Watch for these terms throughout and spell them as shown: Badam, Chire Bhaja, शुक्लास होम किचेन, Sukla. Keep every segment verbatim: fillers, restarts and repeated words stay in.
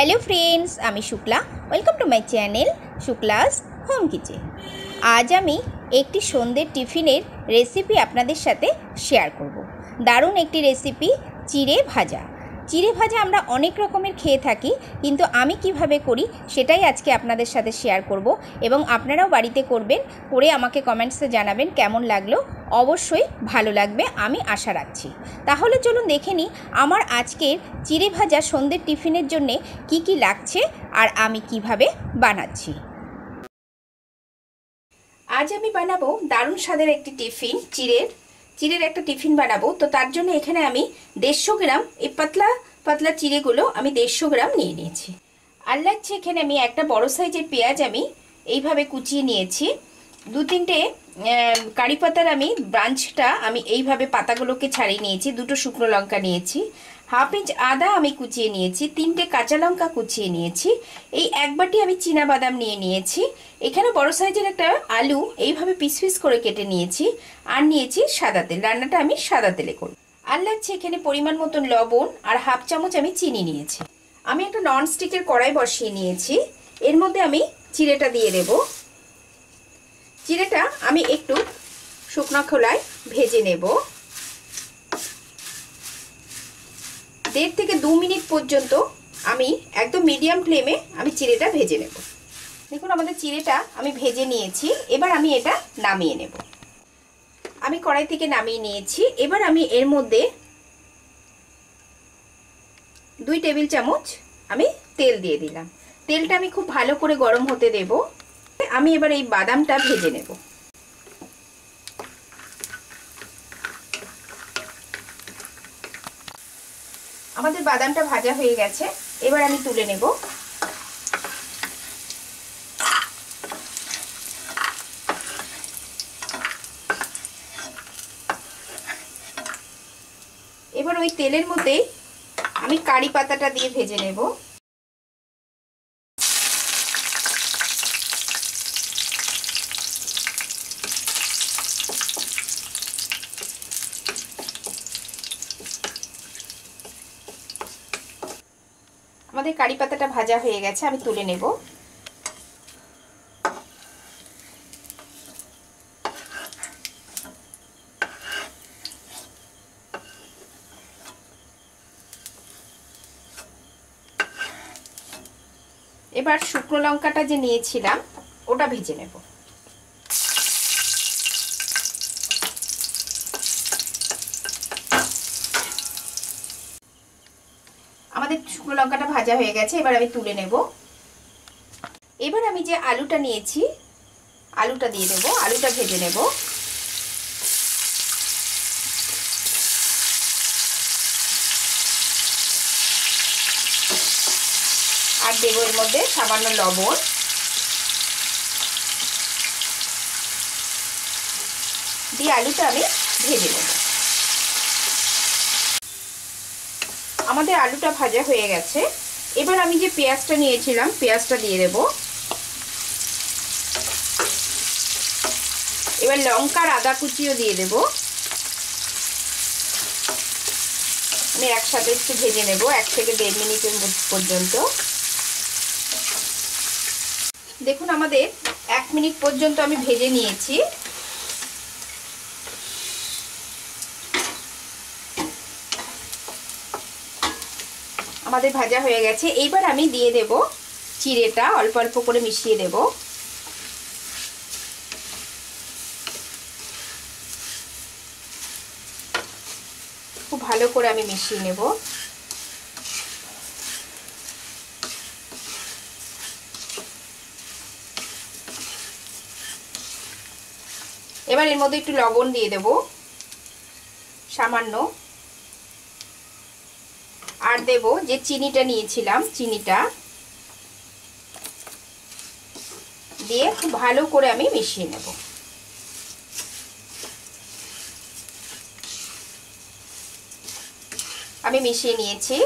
Hello friends, आमी Shukla. Welcome to my channel शुक्लास होम किचेन। आज आमी एक सन्धे टिफिनेर रेसिपी आपनादेर साथे शेयर करब। दारुण एक रेसिपि चिड़े भाजा। चिड़े भाजा आमरा अनेक रकमेर खेये थाकी, किन्तु आमी किभाबे करी सेटाई आजके आपनादेर साथे शेयर करब एबं आपनाराओ बाड़ीते करबेन। करे आमाके कमेंट्से जानाबेन केमन लागलो। अवश्यई भालो लागबे आमी आशा राखछि। ताहले चलुन देखे नी आमार आजकेर चिड़े भाजा सन्धे टिफिनेर जोन्ने की की लागछे आर आमी किभाबे बानाच्छि। आज आमी बानाबो दारुण स्वादेर एकटी टिफिन, चिड़ेर चिड़ेर एक टिफिन बनाबो। तो तार जोन्नो एखाने आमी देशो ग्राम ए पतला पतला चिड़ेगुलो आमी देशो ग्राम निये नियेछि। आर लागछे एखाने आमी एकटा बड़ो साइजेर पेंयाज आमी एइभाबे कुचिये नियेछि। दो तीनटे कारी पातार आमी ब्रांचटा आमी एइभाबे पातागुलोके छाड़िये नियेछि। दुटो शुकनो लंका नियेछि, हाफ इंच आदा आमी कुचिये नियेछि, तीनटे काँचा लंका कुचिये नियेछि, एइ एक बाटी आमी चीना बादाम निये नियेछि। एखाने बड़ो साइजेर एकटा आलू एइभाबे पिस पिस करे केटे नियेछि। आर नियेछि सादा तेल, रान्नाटा आमी सादा तेले करब। आर लागछे एखाने परिमाण मतो लवण आर हाफ चामच आमी चिनि नियेछि। आमी एकटा नन स्टिकेर कड़ाई बसिये नियेछि। एर मধ্যে आमी चिड़ेटा दिये देब। चिड़ेटा आमी एकटू शुकना खोलाय भेजे नेब। देड़ थेके दो मिनिट पर्यन्त आमी एकदम मीडियम फ्लेमे आमी चिड़ेटा भेजे नेब। देखुन आमादेर चिड़ेटा आमी भेजे नियेछि। एबार आमी एटा नामिये नेब। आमी कड़ाई थेके नामिये नियेछि। एबार आमी एर मধ্যে दुई टेबिल चामच आमी तेल दिये दिलाम। तेलटा आमी खूब भालो करे गरम होते देब। आमी एबार এই বাদামটা ভেজে নেব। আমাদের বাদামটা ভাজা হয়ে গেছে, এবার আমি তুলে নেব। এবার ওই তেলের মধ্যে আমি কারি পাতাটা দিয়ে ভেজে নেব। আমাদের কারি পাতাটা ভাজা হয়ে গেছে, আমি তুলে নেব। এবার শুকনো লঙ্কাটা যে নিয়েছিলাম ওটা ভেজে নেব। শুকনো লঙ্কাটা ভাজা হয়ে গেছে, এবার আমি তুলে নেব। এবার আমি যে আলুটা নিয়েছি আলুটা দিয়ে দেব। আলুটা ভেজে নেব। আর দেব এর মধ্যে সামান্য লবণ। দিয়ে আলুটা আমি ভেজে নেব। আমাদের আলুটা ভাজা হয়ে গেছে। এবার আমি যে পেঁয়াজটা নিয়েছিলাম পেঁয়াজটা দিয়ে দেব। এবার লঙ্কা আর আদা কুচিও দিয়ে দেব। আমি একসাথে একটু ভেজে নেব এক থেকে দেড় মিনিটের পর্যন্ত। দেখুন আমাদের এক মিনিট পর্যন্ত আমি ভেজে নিয়েছি। আমাদের ভাজা হয়ে গেছে। এইবার আমি দিয়ে দেব চিড়েটা, অল্প অল্প করে মিশিয়ে দেব। খুব ভালো করে আমি মিশিয়ে নেব। এবার এর মধ্যে একটু লবণ দিয়ে দেব সামান্য। আর দেব যে চিনিটা নিয়েছিলাম চিনিটা দিয়ে খুব ভালো করে আমি মিশিয়ে নেব। আমি মিশিয়ে নিয়েছি।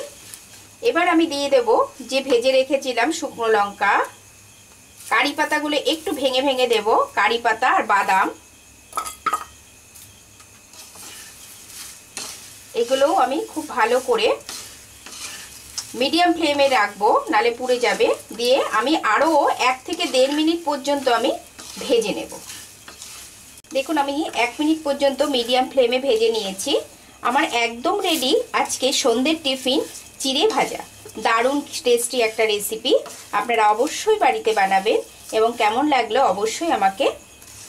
এবার আমি দিয়ে দেব যে ভেজে রেখেছিলাম শুকনো লঙ্কা। কারি পাতাগুলো একটু ভেঙে ভেঙে দেব, কারি পাতা আর বাদাম এগুলোও আমি খুব ভালো করে मीडियम फ्लेमे राखबो नाले पुड़े जाबे। दिए आमी आरो एक थेके देढ़ मिनट पर्यन्त आमी भेजे नेब। देखुन आमी एक मिनट पर्यन्त मीडियम फ्लेमे भेजे निएछि। आमार एकदम रेडी आजके सन्ध्येर टिफिन चिड़े भाजा। दारुण टेस्टी एकटा रेसिपि आपनारा अवश्यई बाड़ीते बानाबेन एबं केमन लागलो अवश्यई आमाके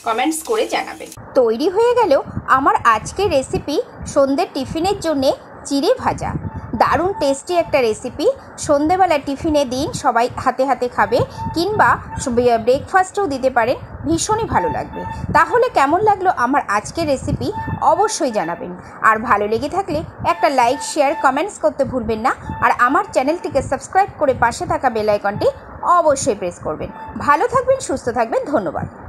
कमेंट्स करे जानाबेन। तैरी हये गेल आमार आजकेर रेसिपि सन्ध्येर टिफिनेर जोन्नो चिड़े भाजा। दारुण टेस्टी एक रेसिपि सन्धे बेला टिफिने दिन सबाई हाथे हाथे खाबे किंबा ब्रेकफास्टও দিতে পারেন, ভীষণ ভালো লাগবে। তাহলে কেমন লাগলো আমার আজকের রেসিপি অবশ্যই জানাবেন। আর ভালো লেগে থাকলে একটা লাইক শেয়ার কমেন্টস করতে ভুলবেন না। আর আমার চ্যানেলটিকে সাবস্ক্রাইব করে পাশে থাকা বেল আইকনটি অবশ্যই প্রেস করবেন। ভালো থাকবেন, সুস্থ থাকবেন, ধন্যবাদ।